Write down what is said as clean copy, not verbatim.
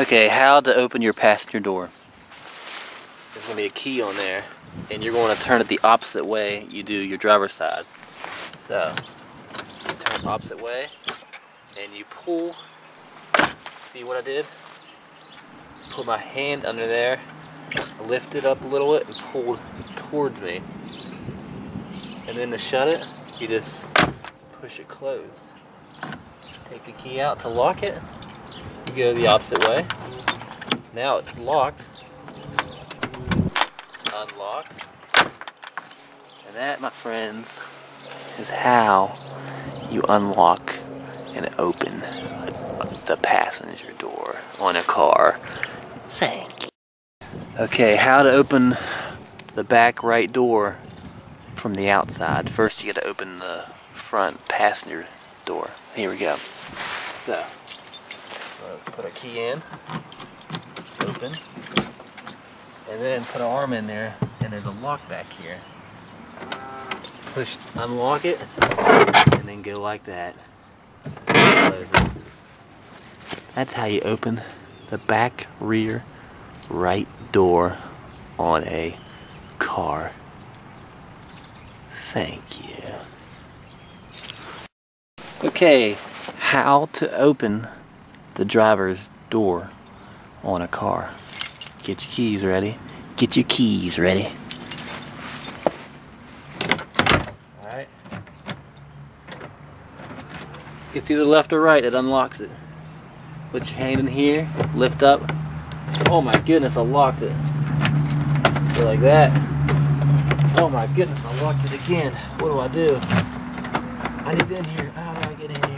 Okay, how to open your passenger door. There's going to be a key on there, and you're going to turn it the opposite way you do your driver's side. So, you turn it the opposite way, and you pull. See what I did? Put my hand under there, lift it up a little bit, and pulled towards me. And then to shut it, you just push it closed. Take the key out to lock it. You go the opposite way. Now it's locked. Unlock. And that, my friends, is how you unlock and open the passenger door on a car. Thank you. Okay, how to open the back right door from the outside. First, you got to open the front passenger door. Here we go. So, put a key in, open, and then put an arm in there, and there's a lock back here. Push, unlock it, and then go like that. That's how you open the back rear right door on a car. Thank you. Okay, how to open the driver's door on a car. Get your keys ready. Get your keys ready. Alright. It's either left or right, it unlocks it. Put your hand in here, lift up. Oh my goodness, I locked it. Go like that. Oh my goodness, I locked it again. What do? I need it in here. How do I get in here?